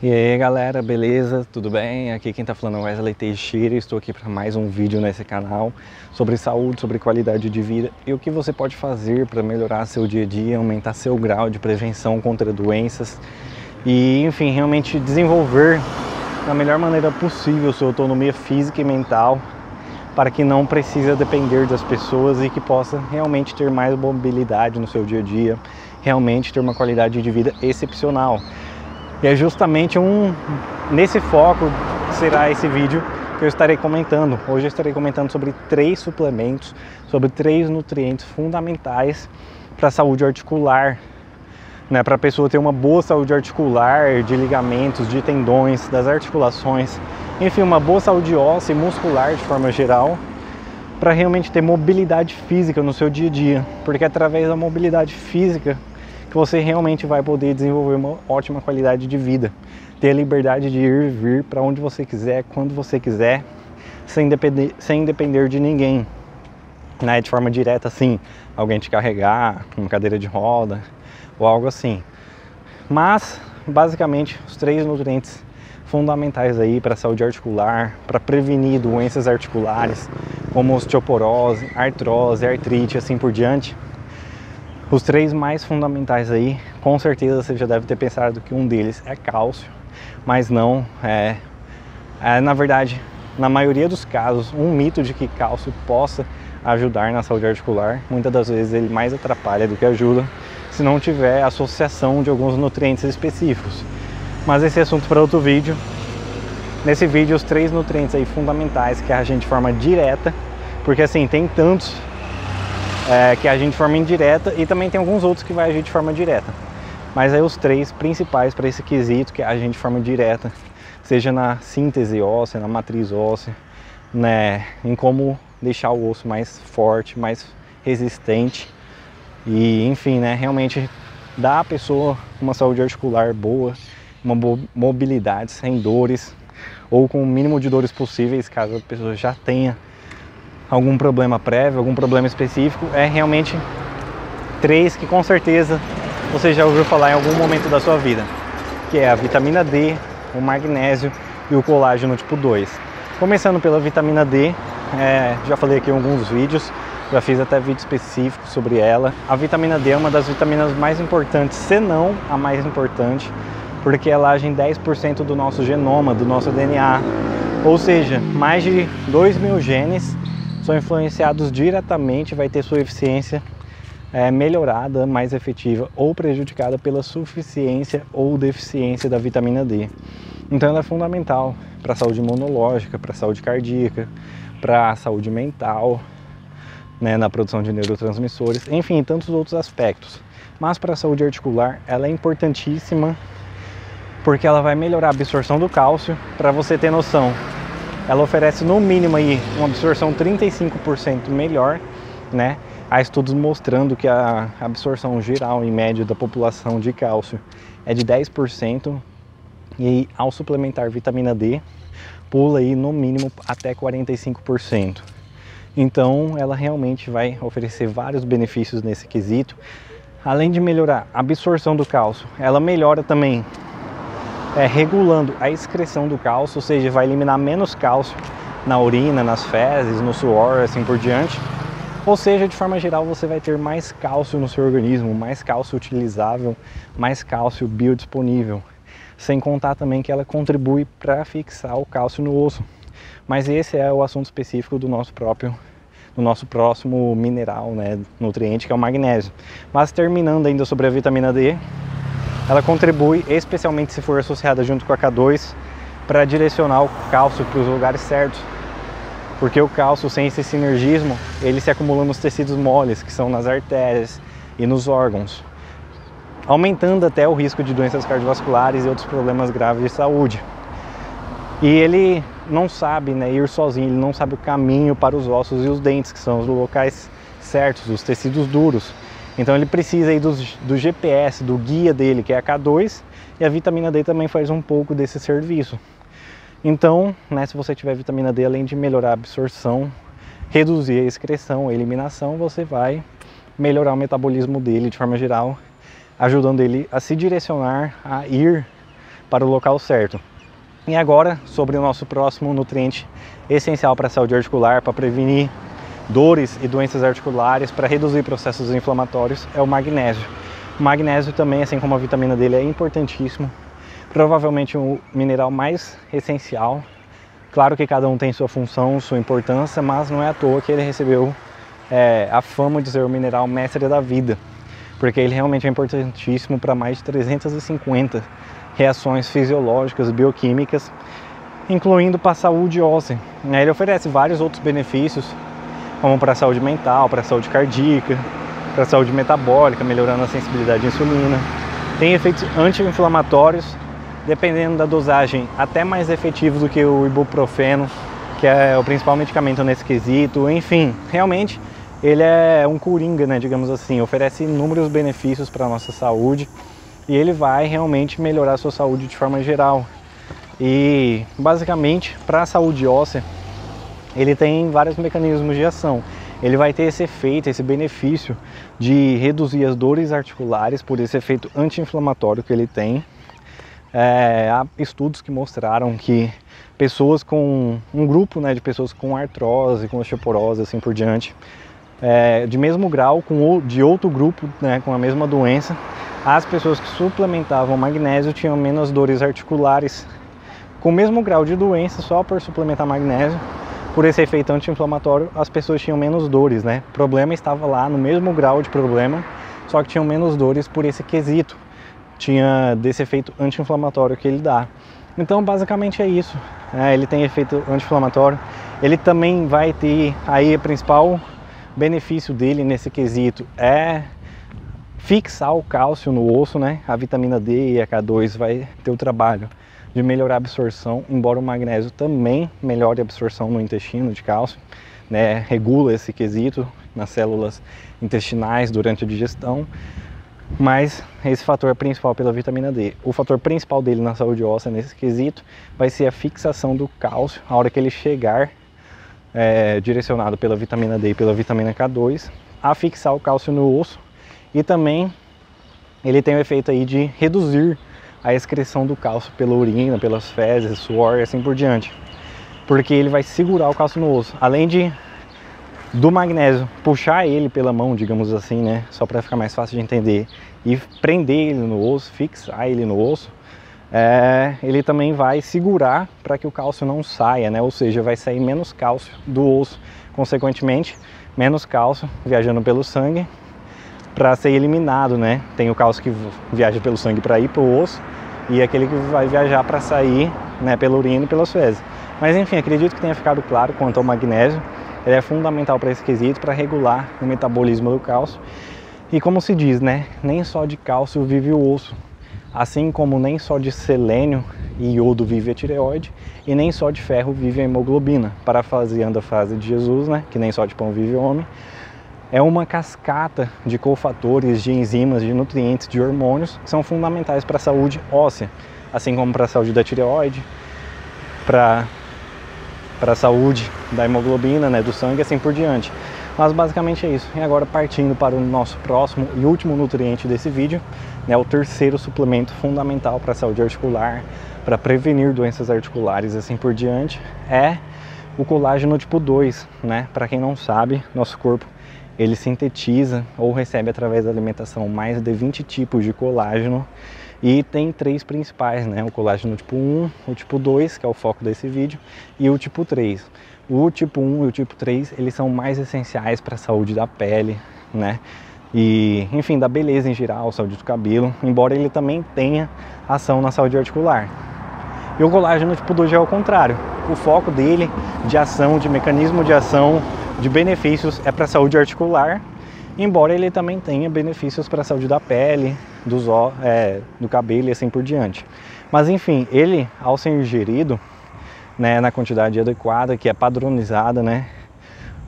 E aí galera, beleza? Tudo bem? Aqui quem tá falando é Wesley Teixeira, estou aqui para mais um vídeo nesse canal sobre saúde, sobre qualidade de vida e o que você pode fazer para melhorar seu dia a dia, aumentar seu grau de prevenção contra doenças e, enfim, realmente desenvolver da melhor maneira possível sua autonomia física e mental para que não precisa depender das pessoas e que possa realmente ter mais mobilidade no seu dia a dia, realmente ter uma qualidade de vida excepcional. E é justamente nesse foco que será esse vídeo que eu estarei comentando. Hoje eu estarei comentando sobre 3 suplementos, sobre 3 nutrientes fundamentais para a saúde articular, né? Para a pessoa ter uma boa saúde articular, de ligamentos, de tendões, das articulações, enfim, uma boa saúde óssea e muscular de forma geral, para realmente ter mobilidade física no seu dia a dia, porque através da mobilidade física que você realmente vai poder desenvolver uma ótima qualidade de vida, ter a liberdade de ir e vir para onde você quiser, quando você quiser, sem depender de ninguém, né? De forma direta, assim, alguém te carregar, uma cadeira de roda ou algo assim. Mas, basicamente, os 3 nutrientes fundamentais aí para a saúde articular, para prevenir doenças articulares, como osteoporose, artrose, artrite, assim por diante. Os 3 mais fundamentais aí, com certeza você já deve ter pensado que um deles é cálcio, mas não, na verdade, na maioria dos casos, um mito de que cálcio possa ajudar na saúde articular. Muitas das vezes ele mais atrapalha do que ajuda, se não tiver associação de alguns nutrientes específicos. Mas esse assunto para outro vídeo. Nesse vídeo, os 3 nutrientes aí fundamentais que agem de forma direta, porque assim, tem tantos que agem de forma indireta e também tem alguns outros que vai agir de forma direta. Mas aí os 3 principais para esse quesito que agem de forma direta, seja na síntese óssea, na matriz óssea, né, em como deixar o osso mais forte, mais resistente e, enfim, né, realmente dar à pessoa uma saúde articular boa, uma boa mobilidade sem dores ou com o mínimo de dores possíveis, caso a pessoa já tenha algum problema prévio, algum problema específico. É realmente 3 que com certeza você já ouviu falar em algum momento da sua vida, que é a vitamina D, o magnésio e o colágeno tipo 2. Começando pela vitamina D, já falei aqui em alguns vídeos, já fiz até vídeo específico sobre ela. A vitamina D é uma das vitaminas mais importantes, se não a mais importante, porque ela age em 10% do nosso genoma, do nosso DNA, ou seja, mais de 2.000 genes são influenciados diretamente, vai ter sua eficiência melhorada, mais efetiva ou prejudicada pela suficiência ou deficiência da vitamina D. Então ela é fundamental para a saúde imunológica, para a saúde cardíaca, para a saúde mental, né, na produção de neurotransmissores, enfim, tantos outros aspectos. Mas para a saúde articular ela é importantíssima porque ela vai melhorar a absorção do cálcio. Para você ter noção, ela oferece no mínimo aí uma absorção 35% melhor, né? Há estudos mostrando que a absorção geral em média da população de cálcio é de 10%, e ao suplementar vitamina D pula aí no mínimo até 45%. Então ela realmente vai oferecer vários benefícios nesse quesito. Além de melhorar a absorção do cálcio, ela melhora também regulando a excreção do cálcio, ou seja, vai eliminar menos cálcio na urina, nas fezes, no suor, assim por diante. Ou seja, de forma geral, você vai ter mais cálcio no seu organismo, mais cálcio utilizável, mais cálcio biodisponível. Sem contar também que ela contribui para fixar o cálcio no osso. Mas esse é o assunto específico do nosso próximo mineral, né, nutriente, que é o magnésio. Mas terminando ainda sobre a vitamina D, ela contribui, especialmente se for associada junto com a K2, para direcionar o cálcio para os lugares certos. Porque o cálcio, sem esse sinergismo, ele se acumula nos tecidos moles, que são nas artérias e nos órgãos, aumentando até o risco de doenças cardiovasculares e outros problemas graves de saúde. E ele não sabe, né, ir sozinho, ele não sabe o caminho para os ossos e os dentes, que são os locais certos, os tecidos duros. Então ele precisa aí do GPS, do guia dele, que é a K2, e a vitamina D também faz um pouco desse serviço. Então, né, se você tiver vitamina D, além de melhorar a absorção, reduzir a excreção, a eliminação, você vai melhorar o metabolismo dele de forma geral, ajudando ele a se direcionar, a ir para o local certo. E agora, sobre o nosso próximo nutriente essencial para a saúde articular, para prevenir dores e doenças articulares, para reduzir processos inflamatórios, é o magnésio. O magnésio também, assim como a vitamina dele, é importantíssimo. Provavelmente o mineral mais essencial. Claro que cada um tem sua função, sua importância, mas não é à toa que ele recebeu a fama de ser o mineral mestre da vida, porque ele realmente é importantíssimo para mais de 350 reações fisiológicas, bioquímicas, incluindo para a saúde óssea. Ele oferece vários outros benefícios, como para a saúde mental, para a saúde cardíaca, para a saúde metabólica, melhorando a sensibilidade à insulina. Tem efeitos anti-inflamatórios, dependendo da dosagem, até mais efetivos do que o ibuprofeno, que é o principal medicamento nesse quesito. Enfim, realmente ele é um coringa, né, digamos assim, oferece inúmeros benefícios para a nossa saúde e ele vai realmente melhorar a sua saúde de forma geral. E basicamente, para a saúde óssea, ele tem vários mecanismos de ação. Ele vai ter esse efeito, esse benefício de reduzir as dores articulares por esse efeito anti-inflamatório que ele tem. Há estudos que mostraram que pessoas com um grupo, né, de pessoas com artrose, com osteoporose, assim por diante, de mesmo grau de outro grupo, né, com a mesma doença, as pessoas que suplementavam magnésio tinham menos dores articulares, com o mesmo grau de doença, só por suplementar magnésio, por esse efeito anti-inflamatório, as pessoas tinham menos dores, né? O problema estava lá no mesmo grau de problema, só que tinham menos dores por esse quesito, tinha desse efeito anti-inflamatório que ele dá. Então basicamente é isso, ele tem efeito anti-inflamatório, ele também vai ter aí o principal benefício dele nesse quesito é fixar o cálcio no osso, né? A vitamina D e a K2 vai ter o trabalho de melhorar a absorção, embora o magnésio também melhore a absorção no intestino de cálcio, né? Regula esse quesito nas células intestinais durante a digestão, mas esse fator é principal pela vitamina D. O fator principal dele na saúde óssea nesse quesito vai ser a fixação do cálcio, a hora que ele chegar direcionado pela vitamina D e pela vitamina K2, a fixar o cálcio no osso, e também ele tem o efeito aí de reduzir a excreção do cálcio pela urina, pelas fezes, suor e assim por diante, porque ele vai segurar o cálcio no osso, além do magnésio puxar ele pela mão, digamos assim, né, só para ficar mais fácil de entender, e prender ele no osso, fixar ele no osso. Ele também vai segurar para que o cálcio não saia, né? Ou seja, vai sair menos cálcio do osso, consequentemente menos cálcio viajando pelo sangue para ser eliminado, né? Tem o cálcio que viaja pelo sangue para ir para o osso e aquele que vai viajar para sair, né, pela urina e pelas fezes. Mas enfim, acredito que tenha ficado claro quanto ao magnésio. Ele é fundamental para esse quesito, para regular o metabolismo do cálcio. E como se diz, né? Nem só de cálcio vive o osso. Assim como nem só de selênio e iodo vive a tireoide, e nem só de ferro vive a hemoglobina. Parafraseando a frase de Jesus, né, que nem só de pão vive o homem, é uma cascata de cofatores, de enzimas, de nutrientes, de hormônios, que são fundamentais para a saúde óssea, assim como para a saúde da tireoide, para a saúde da hemoglobina, né, do sangue, assim por diante. Mas basicamente é isso. E agora, partindo para o nosso próximo e último nutriente desse vídeo, né, o terceiro suplemento fundamental para a saúde articular, para prevenir doenças articulares e assim por diante, é o colágeno tipo 2, né? Para quem não sabe, nosso corpo ele sintetiza ou recebe através da alimentação mais de 20 tipos de colágeno, e tem três principais, né? O colágeno tipo 1, o tipo 2, que é o foco desse vídeo, e o tipo 3. O tipo 1 e o tipo 3, eles são mais essenciais para a saúde da pele, né? E, enfim, da beleza em geral, saúde do cabelo, embora ele também tenha ação na saúde articular. E o colágeno tipo 2 já é o contrário. O foco dele, de ação, de mecanismo de ação, de benefícios, é para a saúde articular, embora ele também tenha benefícios para a saúde da pele, do cabelo e assim por diante. Mas enfim, ele, ao ser ingerido, né, na quantidade adequada, que é padronizada, né,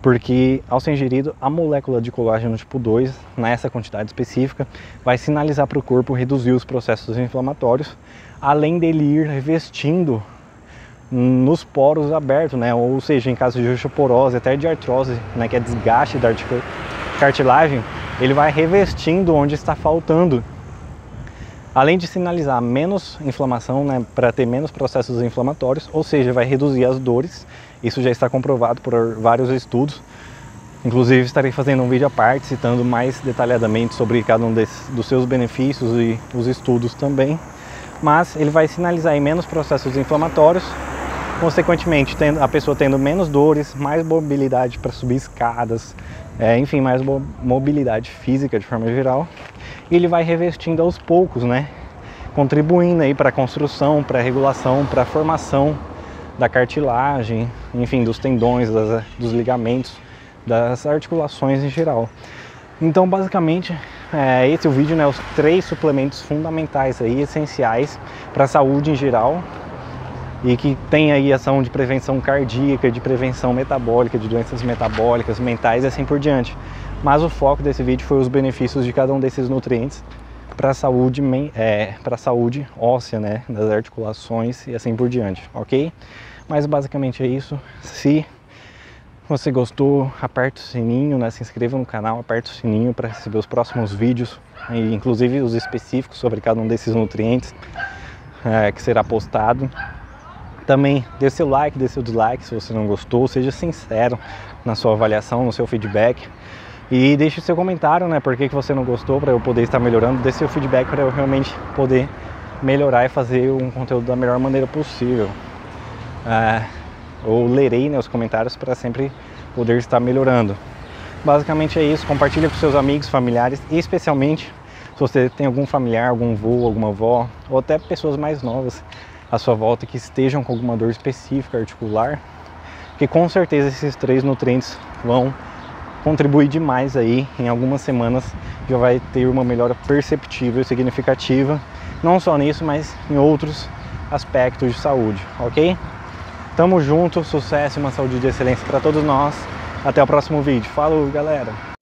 porque ao ser ingerido, a molécula de colágeno tipo 2, nessa quantidade específica, vai sinalizar para o corpo reduzir os processos inflamatórios, além dele ir revestindo nos poros abertos, né, ou seja, em caso de osteoporose, até de artrose, né, que é desgaste da cartilagem, ele vai revestindo onde está faltando além de sinalizar menos inflamação, né, para ter menos processos inflamatórios, ou seja, vai reduzir as dores. Isso já está comprovado por vários estudos. Inclusive estarei fazendo um vídeo à parte, citando mais detalhadamente sobre cada um dos seus benefícios e os estudos também. Mas ele vai sinalizar em menos processos inflamatórios, consequentemente a pessoa tendo menos dores, mais mobilidade para subir escadas, enfim, mais mobilidade física de forma geral. E ele vai revestindo aos poucos, né? Contribuindo aí para a construção, para a regulação, para a formação da cartilagem, enfim, dos tendões, dos ligamentos, das articulações em geral. Então, basicamente, esse é o vídeo, né? Os 3 suplementos fundamentais aí, essenciais para a saúde em geral e que tem aí ação de prevenção cardíaca, de prevenção metabólica, de doenças metabólicas, mentais e assim por diante. Mas o foco desse vídeo foi os benefícios de cada um desses nutrientes para a saúde, para a saúde óssea, né? Das articulações e assim por diante, ok? Mas basicamente é isso. Se você gostou, aperta o sininho, né? Se inscreva no canal, aperta o sininho para receber os próximos vídeos, e inclusive os específicos sobre cada um desses nutrientes que será postado. Também dê seu like, dê seu dislike se você não gostou, seja sincero na sua avaliação, no seu feedback. E deixe seu comentário, né? Por que você não gostou, para eu poder estar melhorando. Dê seu feedback para eu realmente poder melhorar e fazer um conteúdo da melhor maneira possível. Eu lerei, né, os comentários para sempre poder estar melhorando. Basicamente é isso. Compartilha com seus amigos, familiares, e especialmente se você tem algum familiar, algum avô, alguma avó, ou até pessoas mais novas à sua volta que estejam com alguma dor específica articular, que com certeza esses 3 nutrientes vão contribuir demais aí. Em algumas semanas já vai ter uma melhora perceptível e significativa, não só nisso, mas em outros aspectos de saúde, ok? Tamo junto, sucesso e uma saúde de excelência para todos nós. Até o próximo vídeo. Falou, galera!